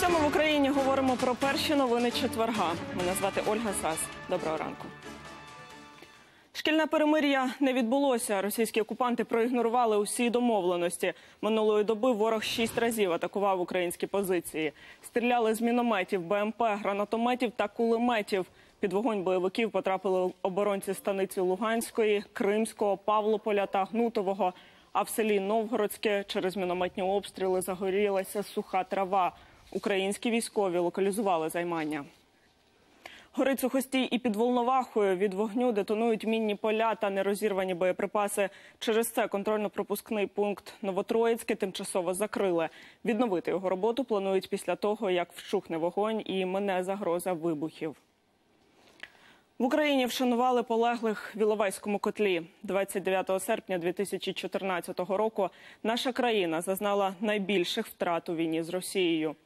Сьома в Україні, говоримо про перші новини четверга. Мене звати Ольга Сас. Доброго ранку. Шкільне перемир'я не відбулося. Російські окупанти проігнорували усі домовленості. Минулої доби ворог 6 разів атакував українські позиції. Стріляли з мінометів, БМП, гранатометів та кулеметів. Під вогонь бойовиків потрапили оборонці Станиці Луганської, Кримського, Павлополя та Гнутового. А в селі Новгородське через мінометні обстріли загорілася суха трава. Українські військові локалізували займання. Горить Сухостій і під Волновахою. Від вогню детонують мінні поля та нерозірвані боєприпаси. Через це контрольно-пропускний пункт Новотроїцьке тимчасово закрили. Відновити його роботу планують після того, як вщухне вогонь і мине загроза вибухів. В Україні вшанували полеглих в Іловайському котлі. 29 серпня 2014 року наша країна зазнала найбільших втрат у війні з Росією.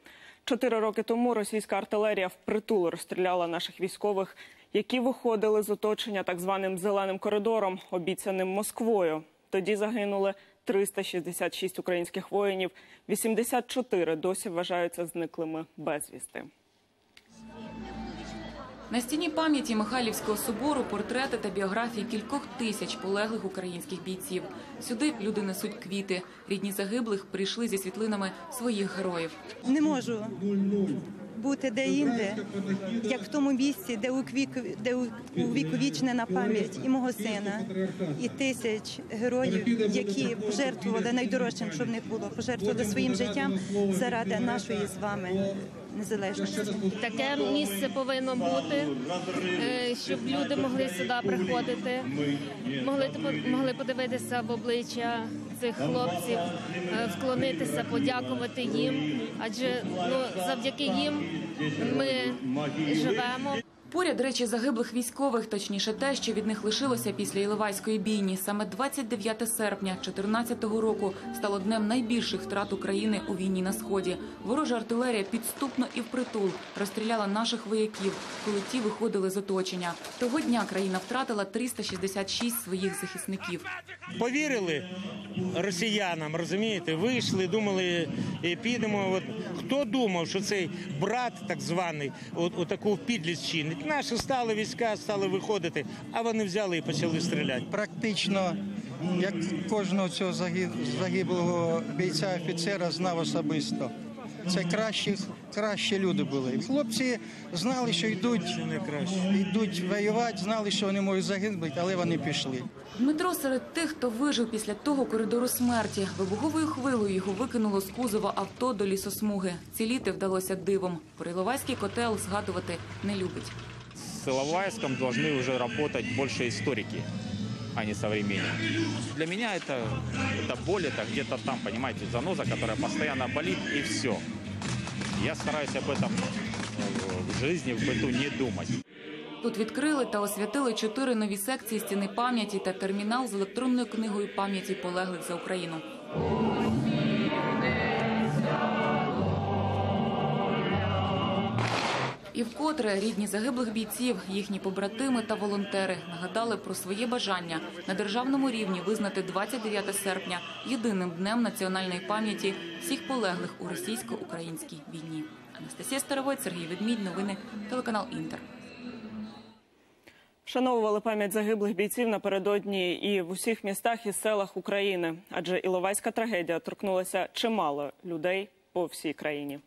4 роки тому російська артилерія впритул розстріляла наших військових, які виходили з оточення так званим «зеленим коридором», обіцяним Москвою. Тоді загинули 366 українських воїнів, 84 досі вважаються зниклими безвісти. На стіні пам'яті Михайлівського собору портрети та біографії кількох тисяч полеглих українських бійців. Сюди люди несуть квіти. Рідні загиблих прийшли зі світлинами своїх героїв. Не можу бути де-інде, як в тому місці, де увіковічнена пам'ять і мого сина, і тисяч героїв, які пожертвували найдорожчим, що в них було, пожертвували своїм життям заради нашої з вами незалежності. Таке місце повинно бути, щоб люди могли сюди приходити, могли подивитися в обличчя цих хлопців, вклонитися, подякувати їм, адже завдяки їм ми живемо. Поряд речі загиблих військових, точніше те, що від них лишилося після Іловайської бійні. Саме 29 серпня 2014 року стало днем найбільших втрат України у війні на Сході. Ворожа артилерія підступно і впритул розстріляла наших вояків, коли ті виходили з оточення. Того дня країна втратила 366 своїх захисників. Повірили росіянам, розумієте? Вийшли, думали, підемо. От, хто думав, що цей брат так званий отаку підлість чинить? Наші стали війська, стали виходити, а вони взяли і почали стріляти. Практично, як кожного цього загиблого бійця-офіцера знав особисто. Це кращі люди були. Хлопці знали, що йдуть воювати, знали, що вони можуть загинути, але вони пішли. Дмитро серед тих, хто вижив після того коридору смерті. Вибуховою хвилою його викинуло з кузова авто до лісосмуги. Ціліти вдалося дивом. Про Іловайський котел згадувати не любить. З Іловайськом повинні вже працювати більше історики, а не современники. Для меня это боль, это где-то там, понимаете, заноза, которая постоянно болит, и все. Я стараюсь об этом в жизни, в быту не думать. Тут відкрили та освятили 4 нові секції стіни пам'яті та термінал з електронною книгою пам'яті полеглих за Україну. І вкотре рідні загиблих бійців, їхні побратими та волонтери нагадали про своє бажання на державному рівні визнати 29 серпня єдиним днем національної пам'яті всіх полеглих у російсько-українській війні. Анастасія Старовойт, Сергій Ведмідь, новини, телеканал Інтер. Вшановували пам'ять загиблих бійців напередодні і в усіх містах і селах України, адже Іловайська трагедія торкнулася чимало людей по всій країні.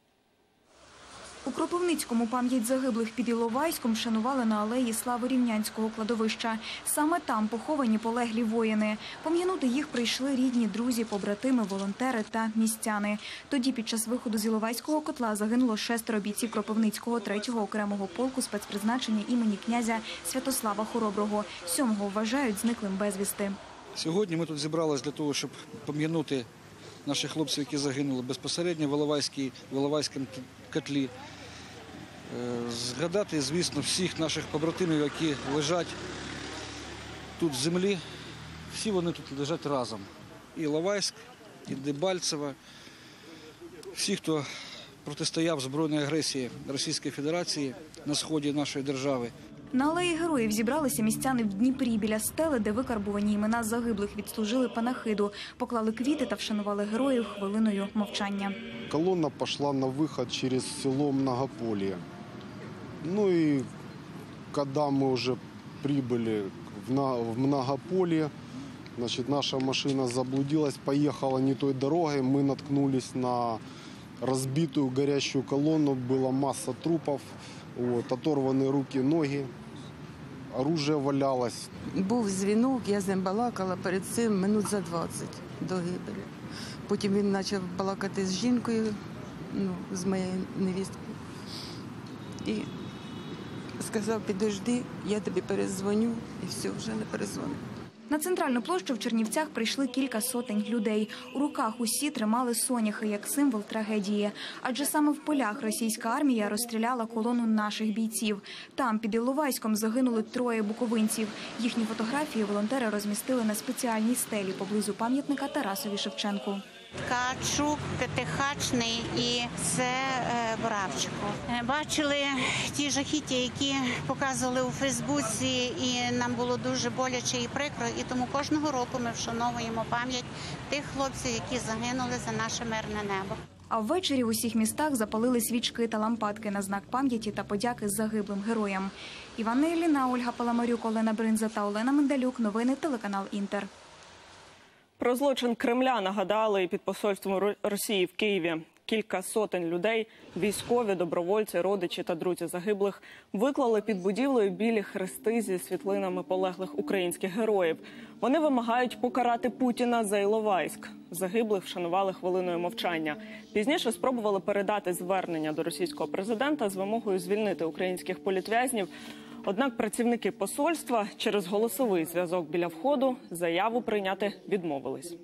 У Кропивницькому пам'ять загиблих під Іловайськом вшанували на алеї слави Рівнянського кладовища. Саме там поховані полеглі воїни. Пом'янути їх прийшли рідні, друзі, побратими, волонтери та містяни. Тоді під час виходу з Іловайського котла загинуло 6 бійців Кропивницького 3-го окремого полку спецпризначення імені князя Святослава Хороброго. 7-го вважають зниклим безвісти. Сьогодні ми тут зібралися для того, щоб пом'янути наших хлопців, які загинули безпосередньо в Іловайському котлі. Згадати, звісно, всіх наших побратимів, які лежать тут в землі. Всі вони тут лежать разом. І Іловайськ, і Дебальцево, всі, хто протистояв збройній агресії Російської Федерації на сході нашої держави. На алеї Героїв зібралися містяни в Дніпрі біля стели, де викарбувані імена загиблих, відслужили панахиду, поклали квіти та вшанували героїв хвилиною мовчання. Колона пішла на вихід через село Многопілля. Ну і коли ми вже прибули в Многопілля, значить, наша машина заблудилась, поїхала не тою дорогою, ми наткнулись на розбиту горячу колону, була маса трупів, оторвані руки, ноги, оружие валялось. Був дзвінок, я з ним балакала перед цим минут за 20 до гибелі. Потім він почав балакати з жінкою, з моєю невісткою. І сказав, підожди, я тобі перезвоню, і все, вже не перезвонив. На центральну площу в Чернівцях прийшли кілька сотень людей. У руках усі тримали соняхи як символ трагедії. Адже саме в полях російська армія розстріляла колону наших бійців. Там, під Іловайськом, загинули троє буковинців. Їхні фотографії волонтери розмістили на спеціальній стелі поблизу пам'ятника Тарасові Шевченку. Ткачук, П'ятихачний і Бравчику. Бачили ті жахіття, які показували у Фейсбуці, і нам було дуже боляче і прикро, і тому кожного року ми вшановуємо пам'ять тих хлопців, які загинули за наше мирне небо. А ввечері в усіх містах запалили свічки та лампадки на знак пам'яті та подяки загиблим героям. Івана Іліна, Ольга Паламарюк, Олена Бринза та Олена Мендалюк. Новини телеканал «Інтер». Про злочин Кремля нагадали і під посольством Росії в Києві. Кілька сотень людей, військові, добровольці, родичі та друзі загиблих, виклали під будівлею білі хрести зі світлинами полеглих українських героїв. Вони вимагають покарати Путіна за Іловайськ. Загиблих вшанували хвилиною мовчання. Пізніше спробували передати звернення до російського президента з вимогою звільнити українських політв'язнів. Однак працівники посольства через голосовий зв'язок біля входу заяву прийняти відмовились.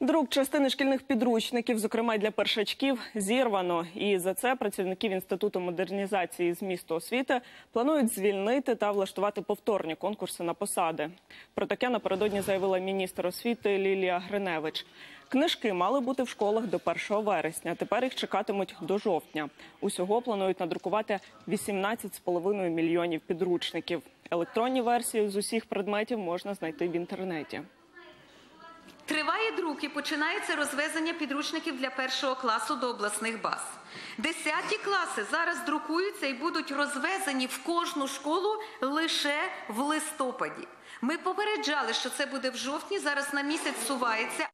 Друк частини шкільних підручників, зокрема й для першачків, зірвано. І за це працівників Інституту модернізації змісту освіти планують звільнити та влаштувати повторні конкурси на посади. Про таке напередодні заявила міністр освіти Лілія Гриневич. Книжки мали бути в школах до 1 вересня, тепер їх чекатимуть до жовтня. Усього планують надрукувати 18,5 мільйонів підручників. Електронні версії з усіх предметів можна знайти в інтернеті. Триває друк і починається розвезення підручників для 1-го класу до обласних баз. 10-ті класи зараз друкуються і будуть розвезені в кожну школу лише в листопаді. Ми попереджали, що це буде в жовтні, зараз на місяць сувається.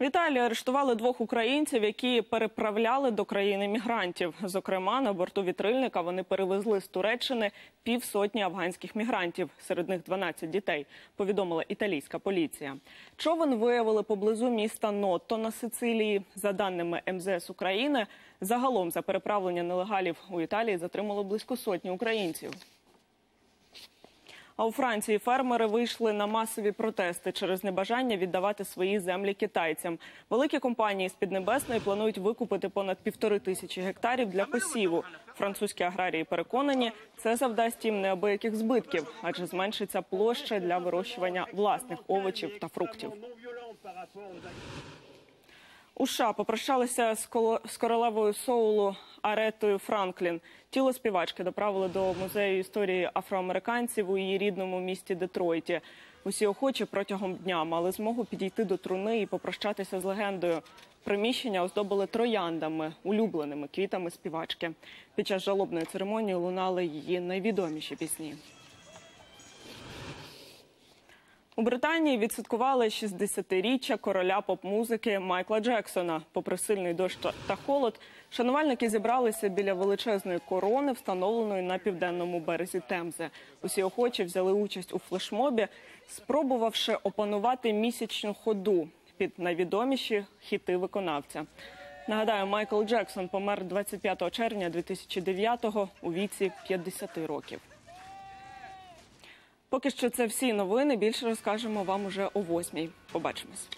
В Італії арештували 2 українців, які переправляли до країни мігрантів. Зокрема, на борту вітрильника вони перевезли з Туреччини 150 афганських мігрантів, серед них 12 дітей, повідомила італійська поліція. Човен виявили поблизу міста Ното на Сицилії. За даними МЗС України, загалом за переправлення нелегалів у Італії затримало близько 100 українців. А у Франції фермери вийшли на масові протести через небажання віддавати свої землі китайцям. Великі компанії з Піднебесної планують викупити понад 1500 гектарів для посіву. Французькі аграрії переконані, це завдасть їм неабияких збитків, адже зменшиться площа для вирощування власних овочів та фруктів. У США попрощалися з королевою соулу Ареттою Франклін. Тіло співачки доправили до Музею історії афроамериканців у її рідному місті Детройті. Усі охочі протягом дня мали змогу підійти до труни і попрощатися з легендою. Приміщення оздобили трояндами, улюбленими квітами співачки. Під час жалобної церемонії лунали її найвідоміші пісні. У Британії відсвяткували 60-річчя короля поп-музики Майкла Джексона. Попри сильний дощ та холод, шанувальники зібралися біля величезної корони, встановленої на південному березі Темзи. Усі охочі взяли участь у флешмобі, спробувавши опанувати місячну ходу під найвідоміші хіти виконавця. Нагадаю, Майкл Джексон помер 25 червня 2009-го у віці 50 років. Поки що це всі новини. Більше розкажемо вам уже о 8-й. Побачимось.